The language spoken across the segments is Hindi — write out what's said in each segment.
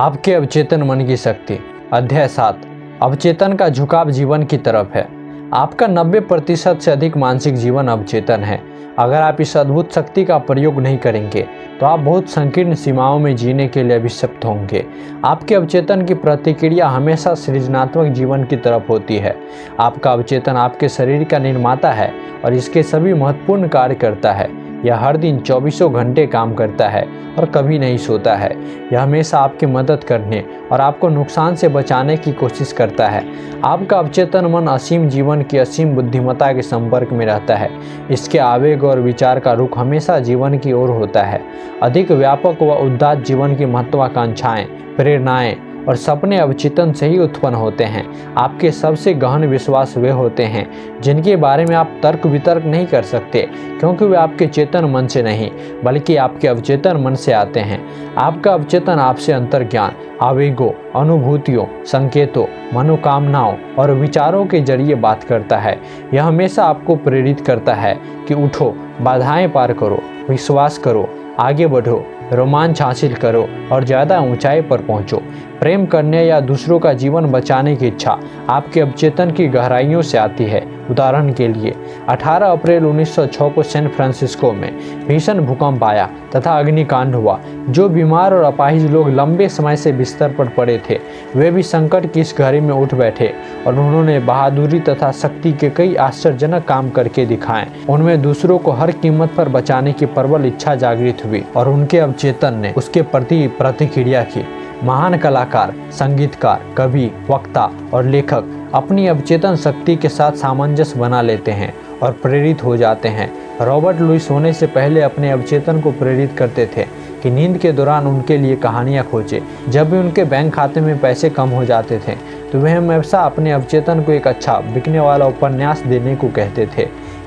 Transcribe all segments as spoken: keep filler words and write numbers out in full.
आपके अवचेतन मन की शक्ति। अध्याय सात, अवचेतन का झुकाव जीवन की तरफ है। आपका नब्बे प्रतिशत से अधिक मानसिक जीवन अवचेतन है। अगर आप इस अद्भुत शक्ति का प्रयोग नहीं करेंगे तो आप बहुत संकीर्ण सीमाओं में जीने के लिए अभिशप्त होंगे। आपके अवचेतन की प्रतिक्रिया हमेशा सृजनात्मक जीवन की तरफ होती है। आपका अवचेतन आपके शरीर का निर्माता है और इसके सभी महत्वपूर्ण कार्य करता है। यह हर दिन चौबीसों घंटे काम करता है और कभी नहीं सोता है। यह हमेशा आपकी मदद करने और आपको नुकसान से बचाने की कोशिश करता है। आपका अवचेतन मन असीम जीवन की असीम बुद्धिमत्ता के संपर्क में रहता है। इसके आवेग और विचार का रुख हमेशा जीवन की ओर होता है। अधिक व्यापक व उदात्त जीवन की महत्वाकांक्षाएँ, प्रेरणाएँ और सपने अवचेतन से ही उत्पन्न होते हैं। आपके सबसे गहन विश्वास वे होते हैं जिनके बारे में आप तर्क वितर्क नहीं कर सकते, क्योंकि वे आपके चेतन मन से नहीं बल्कि आपके अवचेतन मन से आते हैं। आपका अवचेतन आपसे अंतर्ज्ञान, आवेगों, अनुभूतियों, संकेतों, मनोकामनाओं और विचारों के जरिए बात करता है। यह हमेशा आपको प्रेरित करता है कि उठो, बाधाएँ पार करो, विश्वास करो, आगे बढ़ो, रोमांच हासिल करो और ज़्यादा ऊंचाई पर पहुंचो। प्रेम करने या दूसरों का जीवन बचाने की इच्छा आपके अवचेतन की गहराइयों से आती है। उदाहरण के लिए अठारह अप्रैल उन्नीस सौ छह को सैन फ्रांसिस्को में भीषण भूकंप आया तथा अग्निकांड हुआ। जो बीमार और अपाहिज लोग लंबे समय से बिस्तर पर पड़े थे वे भी संकट की इस घड़ी में उठ बैठे और उन्होंने बहादुरी तथा शक्ति के कई आश्चर्यजनक काम करके दिखाए। उनमें दूसरों को हर कीमत पर बचाने की प्रबल इच्छा जागृत हुई और उनके अवचेतन ने उसके प्रति प्रतिक्रिया की। महान कलाकार, संगीतकार, कवि, वक्ता और लेखक अपनी अवचेतन शक्ति के साथ सामंजस्य बना लेते हैं और प्रेरित हो जाते हैं। रॉबर्ट लुई सोने से पहले अपने अवचेतन को प्रेरित करते थे कि नींद के दौरान उनके लिए कहानियाँ खोजें। जब भी उनके बैंक खाते में पैसे कम हो जाते थे तो वह हमेशा अपने अवचेतन को एक अच्छा बिकने वाला उपन्यास देने को कहते थे।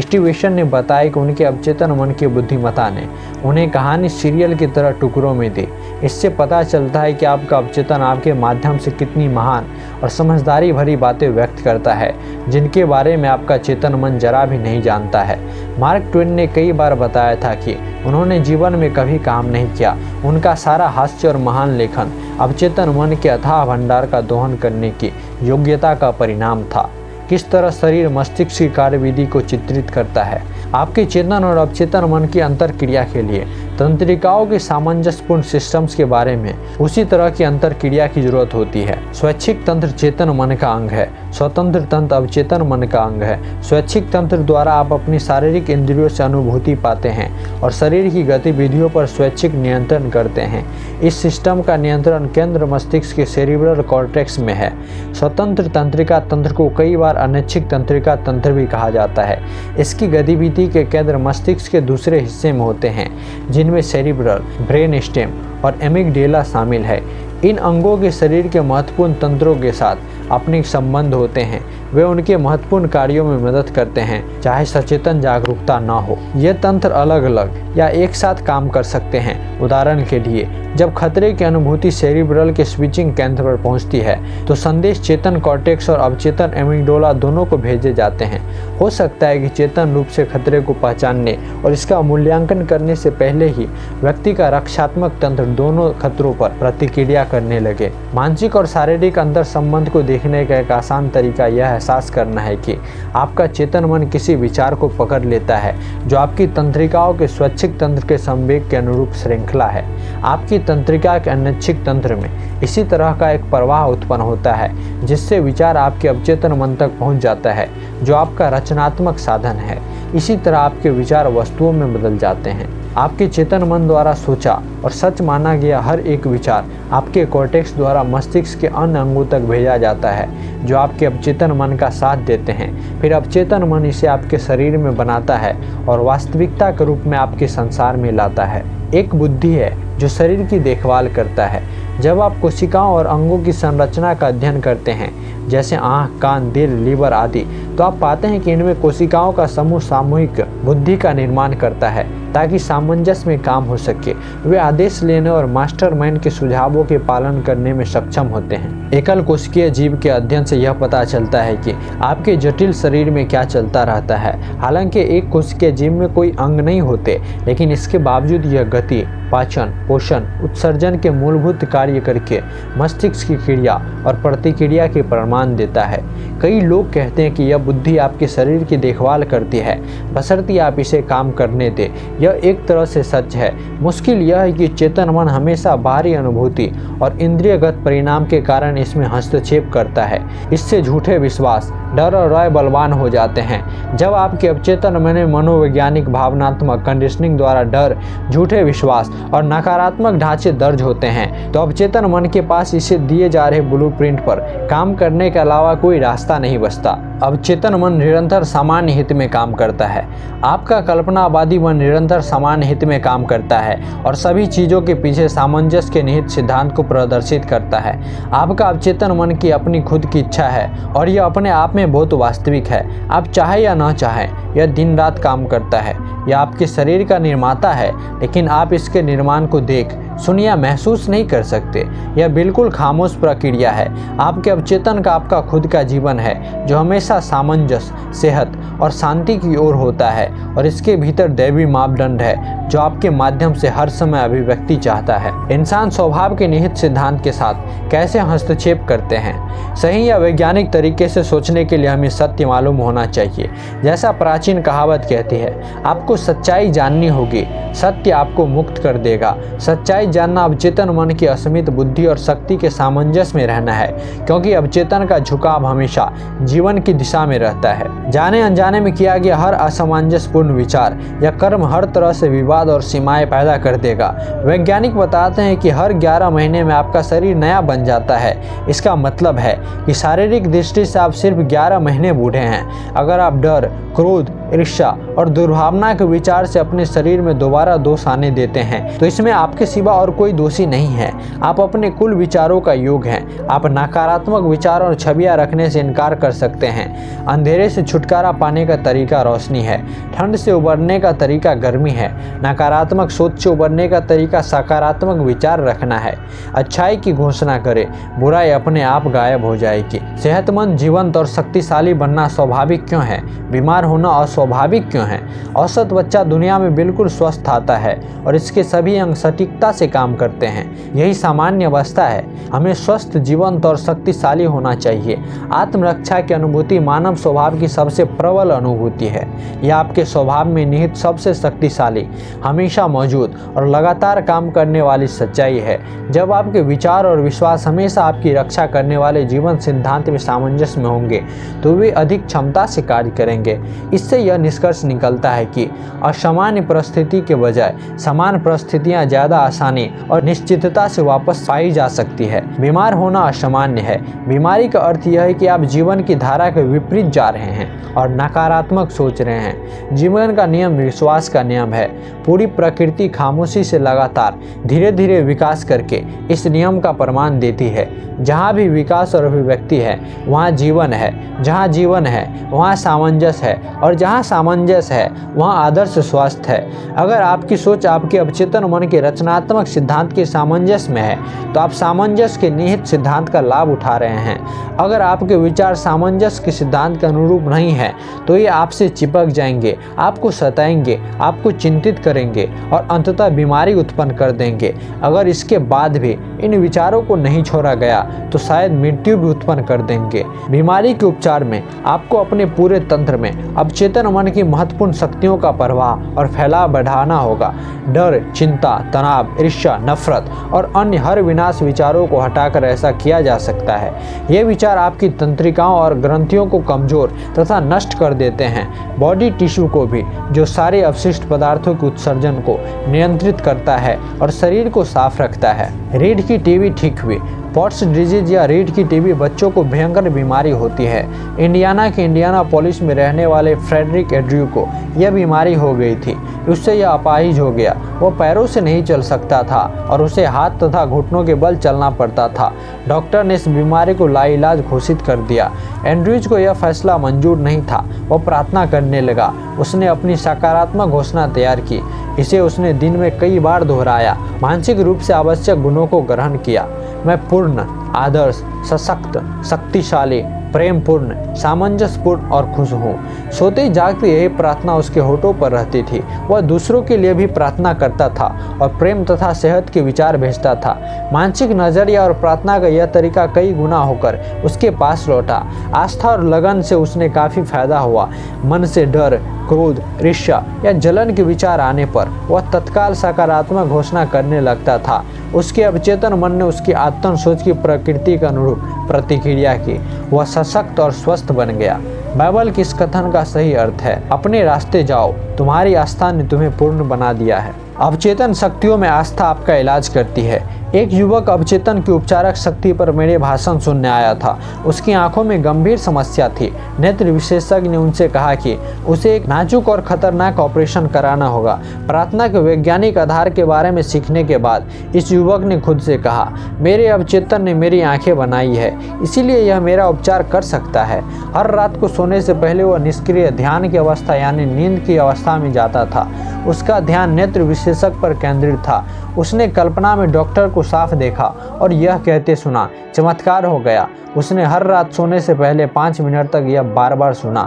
स्टीवेसन ने बताया कि उनके अवचेतन मन की बुद्धिमत्ता ने उन्हें कहानी सीरियल की तरह टुकड़ों में दी। इससे पता चलता है कि आपका अवचेतन आपके माध्यम से कितनी महान और समझदारी भरी बातें व्यक्त करता है जिनके बारे में आपका चेतन मन जरा भी नहीं जानता है। मार्क ट्वेन ने कई बार बताया था कि उन्होंने जीवन में कभी काम नहीं किया। उनका सारा हास्य और महान लेखन अवचेतन मन के अथाह भंडार का दोहन करने की योग्यता का परिणाम था। किस तरह शरीर मस्तिष्क की कार्यविधि को चित्रित करता है। आपके चेतन और अवचेतन मन की अंतरक्रिया के लिए तंत्रिकाओं के सामंजस्यपूर्ण सिस्टम्स के बारे में उसी तरह की अंतरक्रिया की जरूरत होती है। स्वैच्छिक तंत्र चेतन मन का अंग है, स्वतंत्र तंत्र अवचेतन मन का अंग है। स्वैच्छिक तंत्र द्वारा आप अपनी शारीरिक इंद्रियों से अनुभूति पाते हैं और शरीर की गतिविधियों पर स्वैच्छिक नियंत्रण करते हैं। इस सिस्टम का नियंत्रण केंद्र मस्तिष्क के सेरिब्रल कॉर्टेक्स में है। स्वतंत्र तंत्रिका तंत्र को कई बार अनैच्छिक तंत्रिका तंत्र भी कहा जाता है। इसकी गतिविधि के केंद्र मस्तिष्क के दूसरे हिस्से में होते हैं जिनमें सेरिब्रल, ब्रेन स्टेम और एमिगडाला शामिल है। इन अंगों के शरीर के महत्वपूर्ण तंत्रों के साथ अपने संबंध होते हैं। वे उनके महत्वपूर्ण कार्यों में मदद करते हैं चाहे सचेतन जागरूकता ना हो। ये तंत्र अलग अलग या एक साथ काम कर सकते हैं। उदाहरण के लिए जब खतरे की अनुभूति सेरिब्रल के स्विचिंग केंद्र पर पहुंचती है तो संदेश चेतन कॉर्टेक्स और अवचेतन एमिगडाला दोनों को भेजे जाते हैं। हो सकता है कि चेतन रूप से खतरे को पहचानने और इसका मूल्यांकन करने से पहले ही व्यक्ति का रक्षात्मक तंत्र दोनों खतरों पर प्रतिक्रिया करने लगे। मानसिक और शारीरिक अंतर संबंध को देखने का एक आसान तरीका यह एहसास करना है कि आपका चेतन मन किसी विचार को पकड़ लेता है जो आपकी तंत्रिकाओं के स्वैच्छिक तंत्र के संवेग के अनुरूप श्रृंखला है। आपकी तंत्रिका के अनैच्छिक तंत्र में इसी तरह का एक प्रवाह उत्पन्न होता है जिससे विचार आपके अवचेतन मन तक पहुंच जाता है जो आपका रचनात्मक साधन है। इसी तरह आपके विचार वस्तुओं में बदल जाते हैं। आपके चेतन मन द्वारा सोचा और सच माना गया हर एक विचार आपके कॉर्टेक्स द्वारा मस्तिष्क के अन्य अंगों तक भेजा जाता है जो आपके अवचेतन मन का साथ देते हैं। फिर अवचेतन मन इसे आपके शरीर में बनाता है और वास्तविकता के रूप में आपके संसार में लाता है। एक बुद्धि है जो शरीर की देखभाल करता है। जब आप कोशिकाओं और अंगों की संरचना का अध्ययन करते हैं जैसे आँख, कान, दिल, लीवर आदि, तो आप पाते हैं कि इनमें कोशिकाओं का समूह सामूहिक बुद्धि का निर्माण करता है ताकि सामंजस्य में काम हो सके। वे आदेश लेने और मास्टरमाइंड के सुझावों के पालन करने में सक्षम होते हैं। एकल कोशिकीय जीव के अध्ययन से यह पता चलता है कि आपके जटिल शरीर में क्या चलता रहता है। हालांकि एक कोशिकीय जीव में कोई अंग नहीं होते, लेकिन इसके बावजूद यह गति, पाचन, पोषण, उत्सर्जन के मूलभूत कार्य करके मस्तिष्क की क्रिया और प्रतिक्रिया के प्रमाण देता है। कई लोग कहते हैं कि यह बुद्धि आपके शरीर की देखभाल करती है, बशर्ते आप इसे काम करने दें। यह एक तरह से सच है। मुश्किल यह है कि चेतन मन हमेशा बाहरी अनुभूति और इंद्रियगत परिणाम के कारण इसमें हस्तक्षेप करता है। इससे झूठे विश्वास, डर और राय बलवान हो जाते हैं। जब आपके अवचेतन मन में मनोवैज्ञानिक भावनात्मक कंडीशनिंग द्वारा डर, झूठे विश्वास और नकारात्मक ढांचे दर्ज होते हैं, तो अवचेतन मन के पास इसे दिए जा रहे ब्लूप्रिंट पर काम करने के अलावा कोई रास्ता नहीं बचता। अवचेतन मन निरंतर सामान्य हित में काम करता है। आपका कल्पनावादी मन निरंतर सामान्य हित में काम करता है और सभी चीज़ों के पीछे सामंजस्य के निहित सिद्धांत को प्रदर्शित करता है। आपका अवचेतन मन की अपनी खुद की इच्छा है और यह अपने आप में बहुत वास्तविक है। आप चाहे या ना चाहे यह दिन रात काम करता है। यह आपके शरीर का निर्माता है, लेकिन आप इसके निर्माण को देख, सुन या महसूस नहीं कर सकते। यह बिल्कुल खामोश प्रक्रिया है। आपके अवचेतन का आपका खुद का जीवन है, जो हमेशा सामंजस्य, सेहत और शांति की ओर होता है, और इसके भीतर दैवी मापदंड है जो आपके माध्यम से हर समय अभिव्यक्ति चाहता है। इंसान स्वभाव के निहित सिद्धांत के साथ कैसे हस्तक्षेप करते हैं? सही या वैज्ञानिक तरीके से सोचने के लिए हमें सत्य मालूम होना चाहिए। जैसा प्राचीन कहावत कहती है, आपको सच्चाई जाननी होगी, सत्य आपको मुक्त कर देगा। सच्चाई जानना अवचेतन मन की असीमित बुद्धि और शक्ति के सामंजस्य में रहना है, क्योंकि अवचेतन का झुकाव हमेशा जीवन की दिशा में रहता है। जाने अनजाने में किया गया हर असामंजस्यपूर्ण विचार या कर्म हर तरह से विवाद और सीमाएं पैदा कर देगा। वैज्ञानिक बताते हैं कि हर ग्यारह महीने में आपका शरीर नया बन जाता है। इसका मतलब है कि शारीरिक दृष्टि से आप सिर्फ ग्यारह महीने बूढ़े हैं। अगर आप डर, क्रोध, ईर्ष्या और दुर्भावना के विचार से अपने शरीर में दोबारा दोष आने देते हैं, तो इसमें आपके सिवा और कोई दोषी नहीं है। आप अपने कुल विचारों का योग हैं। आप नकारात्मक विचार और छवियां रखने से इनकार कर सकते हैं। अंधेरे से छुटकारा पाने का तरीका रोशनी है। ठंड से उबरने का तरीका गर्मी है। नकारात्मक सोच से उबरने का तरीका सकारात्मक विचार रखना है। अच्छाई की घोषणा करें, बुराई अपने आप गायब हो जाएगी। सेहतमंद, जीवंत और शक्तिशाली बनना स्वाभाविक क्यों है? बीमार होना अस्वाभाविक क्यों है? औसत बच्चा दुनिया में बिल्कुल स्वस्थ आता है और इसके सभी अंग सटीकता से काम करते हैं। यही सामान्य अवस्था है। हमें स्वस्थ, जीवंत और शक्तिशाली होना चाहिए। आत्मरक्षा की अनुभूति मानव स्वभाव की सबसे प्रबल अनुभूति है। यह आपके स्वभाव में निहित सबसे शक्तिशाली, हमेशा मौजूद और लगातार काम करने वाली सच्चाई है। जब आपके विचार और विश्वास हमेशा आपकी रक्षा करने वाले जीवन सिद्धांत में सामंजस्य में होंगे, तो वे अधिक क्षमता से कार्य करेंगे। इससे यह निष्कर्ष निकलता है कि असामान्य परिस्थिति के बजाय समान परिस्थितियां ज़्यादा आसानी और निश्चितता से वापस पाई जा सकती है। बीमार होना असामान्य है। बीमारी का अर्थ यह है कि आप जीवन की धारा के विपरीत जा रहे हैं और नकारात्मक सोच रहे हैं। जीवन का नियम विश्वास का नियम है। पूरी प्रकृति खामोशी से लगातार धीरे धीरे विकास करके इस नियम का प्रमाण देती है। जहाँ भी विकास और अभिव्यक्ति है, वहाँ जीवन है। जहाँ जीवन है, वहाँ सामंजस्य है, और जहाँ सामंजस्य है, वहाँ आदर्श स्वास्थ्य है। अगर आपकी सोच आपके अवचेतन मन के रचनात्मक सिद्धांत के सामंजस्य में है, तो आप सामंजस्य के निहित सिद्धांत का लाभ उठा रहे हैं। अगर आपके विचार सामंजस्य के सिद्धांत के अनुरूप नहीं है, तो ये आपसे चिपक जाएंगे, आपको सताएंगे, आपको चिंतित करेंगे और अंततः बीमारी उत्पन्न कर देंगे। अगर इसके बाद भी इन विचारों को नहीं छोड़ा गया, तो शायद मृत्यु भी उत्पन्न कर देंगे। बीमारी के उपचार में आपको अपने पूरे तंत्र में अवचेतन मन की महत्वपूर्ण शक्तियों का प्रवाह और फैलाव बढ़ाना होगा। डर, चिंता, तनाव, ईर्ष्या, नफरत और अन्य हर विनाश विचारों को हटाकर ऐसा किया जा सकता है। ये विचार आपकी तंत्रिकाओं और ग्रंथियों को कमजोर तथा नष्ट कर देते हैं, बॉडी टिश्यू को भी, जो सारे अवशिष्ट पदार्थों के उत्सर्जन को नियंत्रित करता है और शरीर को साफ रखता है। रीढ़ की टीबी ठीक हुई। पॉट्स डिजीज या रीढ़ की टीबी बच्चों को भयंकर बीमारी होती है। इंडियाना के इंडियानापोलिस में रहने वाले फ्रेडरिक एड्रयू को यह बीमारी हो गई थी। उससे यह अपाहिज हो गया। वो पैरों से नहीं चल सकता था और उसे हाथ तथा घुटनों के बल चलना पड़ता था। डॉक्टर ने इस बीमारी को लाइलाज घोषित कर दिया। एंड्रयूज को यह फैसला मंजूर नहीं था। वह प्रार्थना करने लगा। उसने अपनी सकारात्मक घोषणा तैयार की। इसे उसने दिन में कई बार दोहराया। मानसिक रूप से आवश्यक गुणों को ग्रहण किया। मैं पूर्ण, आदर्श, सशक्त, शक्तिशाली, प्रेम पूर्ण, सामंजस्यपूर्ण और खुश हो। सोते जागते यही प्रार्थना उसके होठों पर रहती थी। वह दूसरों के लिए भी प्रार्थना करता था और प्रेम तथा सेहत के विचार भेजता था। मानसिक नजरिया और प्रार्थना का यह तरीका कई गुना होकर उसके पास लौटा। आस्था और लगन से उसने काफ़ी फायदा हुआ। मन से डर, क्रोध, ईर्ष्या या जलन के विचार आने पर वह तत्काल सकारात्मक घोषणा करने लगता था। उसके अवचेतन मन ने उसकी आत्म सोच की प्रकृति के अनुरूप प्रतिक्रिया की। वह सशक्त और स्वस्थ बन गया। बाइबल के इस कथन का सही अर्थ है, अपने रास्ते जाओ, तुम्हारी आस्था ने तुम्हें पूर्ण बना दिया है। अवचेतन शक्तियों में आस्था आपका इलाज करती है। एक युवक अवचेतन की उपचारक शक्ति पर मेरे भाषण सुनने आया था। उसकी आंखों में गंभीर समस्या थी। नेत्र विशेषज्ञ ने उनसे कहा कि उसे एक नाजुक और खतरनाक ऑपरेशन कराना होगा। प्रार्थना के वैज्ञानिक आधार के बारे में सीखने के बाद इस युवक ने खुद से कहा, मेरे अवचेतन ने मेरी आंखें बनाई है, इसीलिए यह मेरा उपचार कर सकता है। हर रात को सोने से पहले वह निष्क्रिय ध्यान की अवस्था यानी नींद की अवस्था में जाता था। उसका ध्यान नेत्र विशेषज्ञ पर केंद्रित था। उसने कल्पना में डॉक्टर को साफ देखा और यह कहते सुना, चमत्कार हो गया। उसने हर रात सोने से पहले पाँच मिनट तक यह बार बार सुना।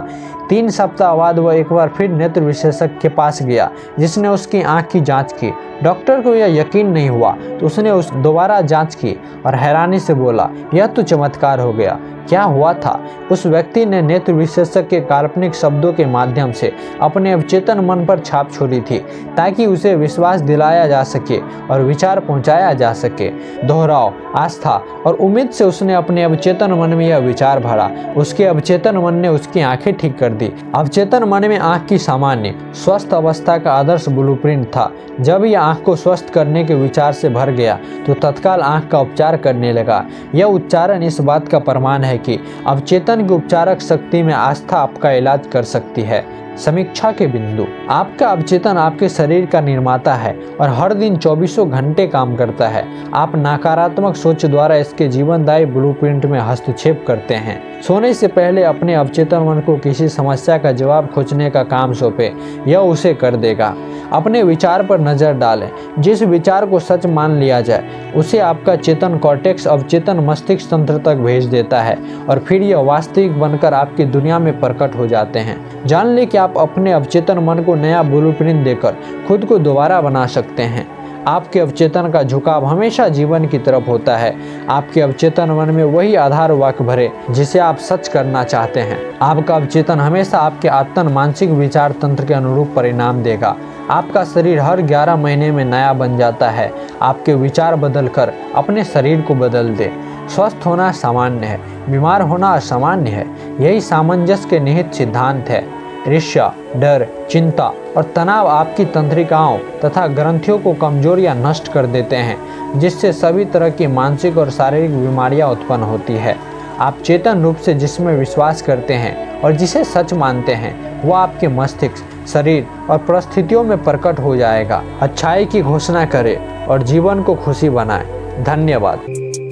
तीन सप्ताह बाद वह एक बार फिर नेत्र विशेषज्ञ के पास गया, जिसने उसकी आंख की जांच की। डॉक्टर को यह यकीन नहीं हुआ तो उसने उस दोबारा जांच की और हैरानी से बोला, यह तो चमत्कार हो गया। क्या हुआ था? उस व्यक्ति ने नेत्र विशेषज्ञ के काल्पनिक शब्दों के माध्यम से अपने अवचेतन मन पर छाप छोड़ी थी, ताकि उसे विश्वास दिलाया जा सके और विचार पहुंचाया जा सके। दोहराओ, आस्था और उम्मीद से उसने अपने अवचेतन मन में यह विचार भरा। उसके अवचेतन मन ने उसकी आंखें ठीक कर दी। अवचेतन मन में आंख की सामान्य स्वस्थ अवस्था का आदर्श ब्लूप्रिंट था। जब यह आंख को स्वस्थ करने के विचार से भर गया तो तत्काल आंख का उपचार करने लगा। यह उच्चारण इस बात का प्रमाण है कि अवचेतन की उपचारक शक्ति में आस्था आपका इलाज कर सकती है। समीक्षा के बिंदु। आपका अवचेतन आपके शरीर का निर्माता है और हर दिन चौबीसों घंटे काम करता है। आप नकारात्मक सोच द्वारा इसके जीवनदायी ब्लूप्रिंट में हस्तक्षेप करते हैं। सोने से पहले अपने अवचेतन मन को किसी समस्या का जवाब खोजने का काम सौंपे, यह उसे कर देगा। अपने विचार पर नजर डालें। जिस विचार को सच मान लिया जाए उसे आपका चेतन कॉर्टेक्स अवचेतन मस्तिष्क तंत्र तक भेज देता है और फिर यह वास्तविक बनकर आपकी दुनिया में प्रकट हो जाते हैं। जान लें कि आप अपने अवचेतन मन को नया ब्लूप्रिंट देकर खुद को दोबारा बना सकते हैं। आपके अवचेतन का झुकाव हमेशा जीवन की तरफ होता है। आपके अवचेतन मन में वही आधार वाक्य भरे जिसे आप सच करना चाहते हैं। आपका अवचेतन हमेशा आपके आत्म मानसिक विचार तंत्र के अनुरूप परिणाम देगा। आपका शरीर हर ग्यारह महीने में नया बन जाता है। आपके विचार बदलकर अपने शरीर को बदल दे। स्वस्थ होना सामान्य है, बीमार होना असामान्य है। यही सामंजस्य के निहित सिद्धांत है। ईर्ष्या, डर, चिंता और तनाव आपकी तंत्रिकाओं तथा ग्रंथियों को कमजोर या नष्ट कर देते हैं, जिससे सभी तरह की मानसिक और शारीरिक बीमारियां उत्पन्न होती है। आप चेतन रूप से जिसमें विश्वास करते हैं और जिसे सच मानते हैं वह आपके मस्तिष्क, शरीर और परिस्थितियों में प्रकट हो जाएगा। अच्छाई की घोषणा करें और जीवन को खुशी बनाएं। धन्यवाद।